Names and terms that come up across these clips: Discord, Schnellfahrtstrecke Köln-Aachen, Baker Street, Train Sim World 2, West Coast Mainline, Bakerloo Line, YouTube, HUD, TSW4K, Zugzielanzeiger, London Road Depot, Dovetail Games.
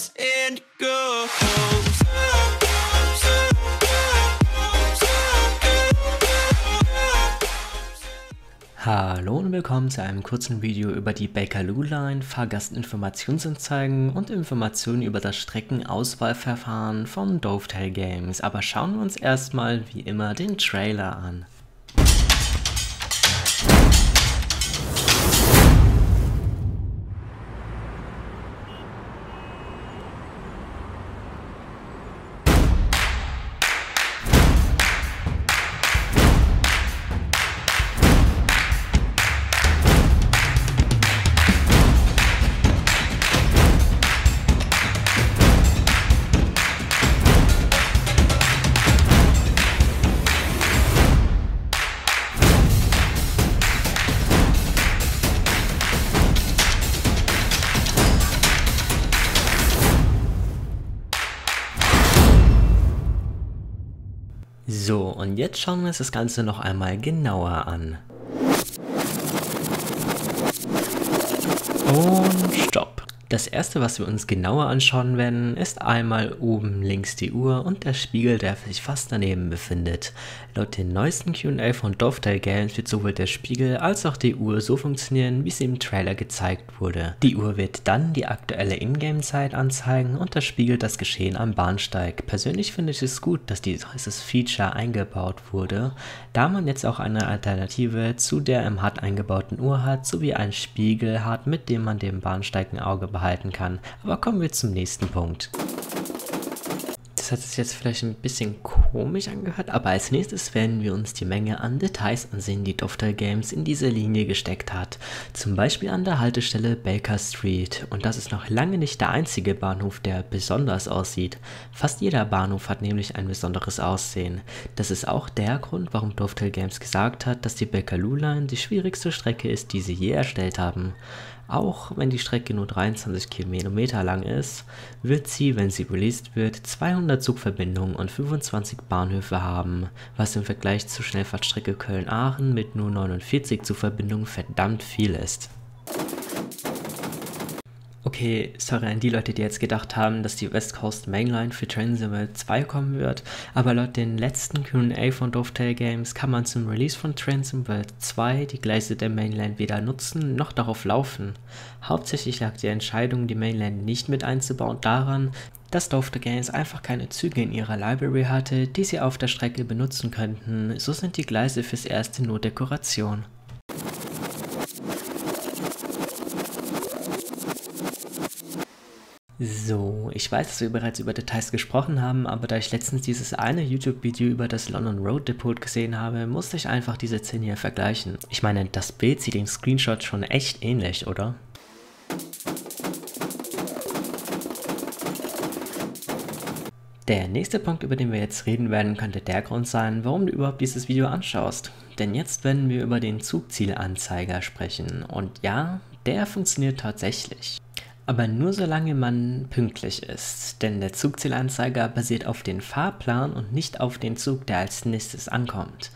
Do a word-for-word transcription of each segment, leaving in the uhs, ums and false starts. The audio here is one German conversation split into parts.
comes and goes. Hallo und willkommen zu einem kurzen Video über die Bakerloo Line, Fahrgastinformationsanzeigen und Informationen über das Streckenauswahlverfahren von Dovetail Games. Aber schauen wir uns erstmal wie immer den Trailer an. So, und jetzt schauen wir uns das Ganze noch einmal genauer an. Und stopp. Das erste, was wir uns genauer anschauen werden, ist einmal oben links die Uhr und der Spiegel, der sich fast daneben befindet. Laut den neuesten Q und A von Dovetail Games wird sowohl der Spiegel als auch die Uhr so funktionieren, wie sie im Trailer gezeigt wurde. Die Uhr wird dann die aktuelle Ingame-Zeit anzeigen und der Spiegel das Geschehen am Bahnsteig. Persönlich finde ich es gut, dass dieses Feature eingebaut wurde, da man jetzt auch eine Alternative zu der im H U D eingebauten Uhr hat, sowie einen Spiegel hat, mit dem man dem Bahnsteig ein Auge behalten kann. Aber kommen wir zum nächsten Punkt. Das hat sich jetzt vielleicht ein bisschen komisch angehört, aber als nächstes werden wir uns die Menge an Details ansehen, die Dovetail Games in diese Linie gesteckt hat. Zum Beispiel an der Haltestelle Baker Street. Und das ist noch lange nicht der einzige Bahnhof, der besonders aussieht. Fast jeder Bahnhof hat nämlich ein besonderes Aussehen. Das ist auch der Grund, warum Dovetail Games gesagt hat, dass die Bakerloo Line die schwierigste Strecke ist, die sie je erstellt haben. Auch wenn die Strecke nur dreiundzwanzig Kilometer lang ist, wird sie, wenn sie released wird, zweihundert Zugverbindungen und fünfundzwanzig Bahnhöfe haben, was im Vergleich zur Schnellfahrtstrecke Köln-Aachen mit nur neunundvierzig Zugverbindungen verdammt viel ist. Okay, sorry an die Leute, die jetzt gedacht haben, dass die West Coast Mainline für Train Sim World zwei kommen wird, aber laut den letzten Q und A von Dovetail Games kann man zum Release von Train Sim World zwei die Gleise der Mainline weder nutzen noch darauf laufen. Hauptsächlich lag die Entscheidung, die Mainline nicht mit einzubauen, daran, dass Dovetail Games einfach keine Züge in ihrer Library hatte, die sie auf der Strecke benutzen könnten, so sind die Gleise fürs Erste nur Dekoration. So, ich weiß, dass wir bereits über Details gesprochen haben, aber da ich letztens dieses eine YouTube-Video über das London Road Depot gesehen habe, musste ich einfach diese Szene hier vergleichen. Ich meine, das Bild sieht dem Screenshot schon echt ähnlich, oder? Der nächste Punkt, über den wir jetzt reden werden, könnte der Grund sein, warum du überhaupt dieses Video anschaust. Denn jetzt werden wir über den Zugzielanzeiger sprechen. Und ja, der funktioniert tatsächlich. Aber nur solange man pünktlich ist, denn der Zugzielanzeiger basiert auf den Fahrplan und nicht auf den Zug, der als nächstes ankommt.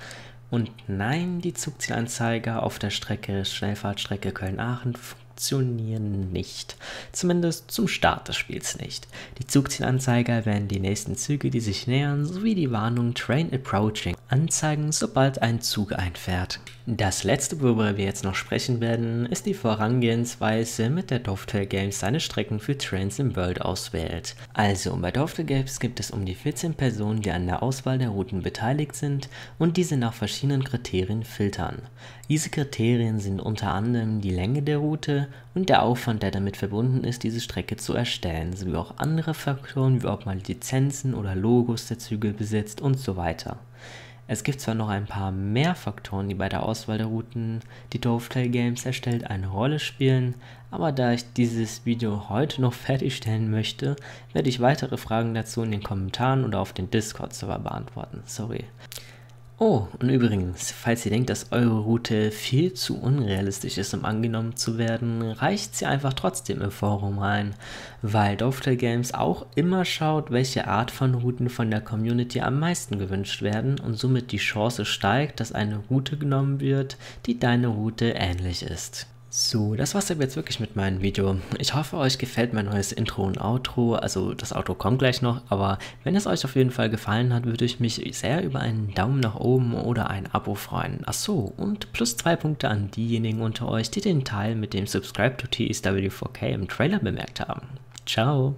Und nein, die Zugzielanzeiger auf der Strecke Schnellfahrtstrecke Köln-Aachen funktionieren nicht. Zumindest zum Start des Spiels nicht. Die Zugzielanzeiger werden die nächsten Züge, die sich nähern, sowie die Warnung Train Approaching anzeigen, sobald ein Zug einfährt. Das letzte, worüber wir jetzt noch sprechen werden, ist die Vorangehensweise, mit der Dovetail Games seine Strecken für Train Sim World auswählt. Also, bei Dovetail Games gibt es um die vierzehn Personen, die an der Auswahl der Routen beteiligt sind und diese nach verschiedenen Kriterien filtern. Diese Kriterien sind unter anderem die Länge der Route, und der Aufwand, der damit verbunden ist, diese Strecke zu erstellen, sowie auch andere Faktoren, wie ob man Lizenzen oder Logos der Züge besitzt und so weiter. Es gibt zwar noch ein paar mehr Faktoren, die bei der Auswahl der Routen, die Dovetail Games erstellt, eine Rolle spielen, aber da ich dieses Video heute noch fertigstellen möchte, werde ich weitere Fragen dazu in den Kommentaren oder auf den Discord-Server beantworten. Sorry. Oh, und übrigens, falls ihr denkt, dass eure Route viel zu unrealistisch ist, um angenommen zu werden, reicht sie einfach trotzdem im Forum rein, weil Dovetail Games auch immer schaut, welche Art von Routen von der Community am meisten gewünscht werden und somit die Chance steigt, dass eine Route genommen wird, die deiner Route ähnlich ist. So, das war's dann jetzt wirklich mit meinem Video. Ich hoffe, euch gefällt mein neues Intro und Outro, also das Outro kommt gleich noch, aber wenn es euch auf jeden Fall gefallen hat, würde ich mich sehr über einen Daumen nach oben oder ein Abo freuen. Achso, und plus zwei Punkte an diejenigen unter euch, die den Teil mit dem Subscribe to T S W four K im Trailer bemerkt haben. Ciao!